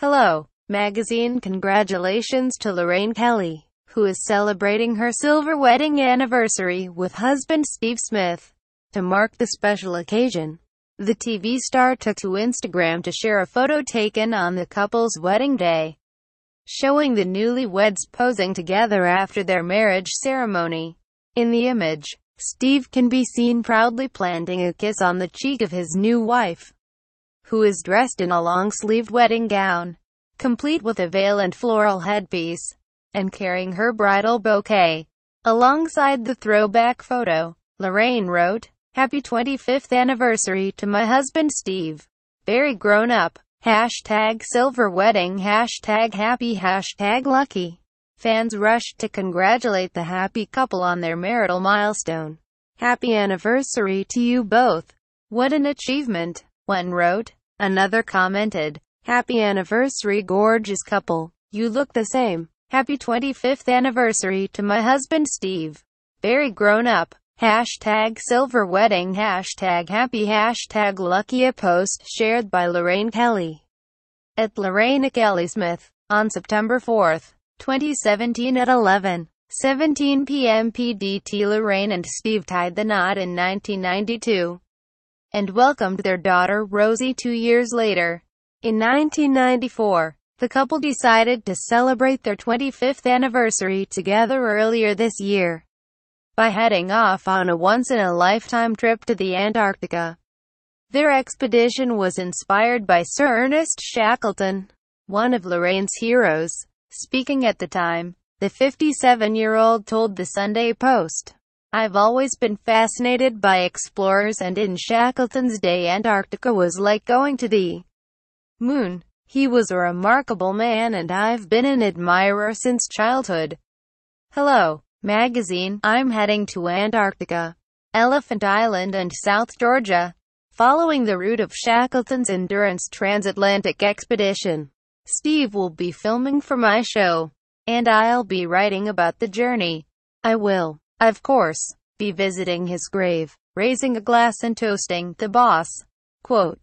Hello! Magazine. Congratulations to Lorraine Kelly, who is celebrating her silver wedding anniversary with husband Steve Smith. To mark the special occasion, the TV star took to Instagram to share a photo taken on the couple's wedding day, showing the newlyweds posing together after their marriage ceremony. In the image, Steve can be seen proudly planting a kiss on the cheek of his new wife, who is dressed in a long-sleeved wedding gown, complete with a veil and floral headpiece, and carrying her bridal bouquet. Alongside the throwback photo, Lorraine wrote, "Happy 25th anniversary to my husband Steve. Very grown up. # silver wedding. # happy. # lucky." Fans rushed to congratulate the happy couple on their marital milestone. "Happy anniversary to you both. What an achievement," one wrote. Another commented, "Happy anniversary, gorgeous couple. You look the same. Happy 25th anniversary to my husband Steve. Very grown up. # silver wedding. # happy. # lucky." A post shared by Lorraine Kelly at Lorraine Kelly Smith on September 4, 2017 at 11:17 p.m. PDT. Lorraine and Steve tied the knot in 1992 and welcomed their daughter Rosie 2 years later. In 1994, the couple decided to celebrate their 25th anniversary together earlier this year by heading off on a once-in-a-lifetime trip to the Antarctica. Their expedition was inspired by Sir Ernest Shackleton, one of Lorraine's heroes. Speaking at the time, the 57-year-old told the Sunday Post, "I've always been fascinated by explorers, and in Shackleton's day Antarctica was like going to the moon. He was a remarkable man, and I've been an admirer since childhood." Hello! Magazine. I'm heading to Antarctica, Elephant Island and South Georgia, following the route of Shackleton's Endurance transatlantic expedition. Steve will be filming for my show, and I'll be writing about the journey. I will, of course, be visiting his grave, raising a glass and toasting the boss." Quote.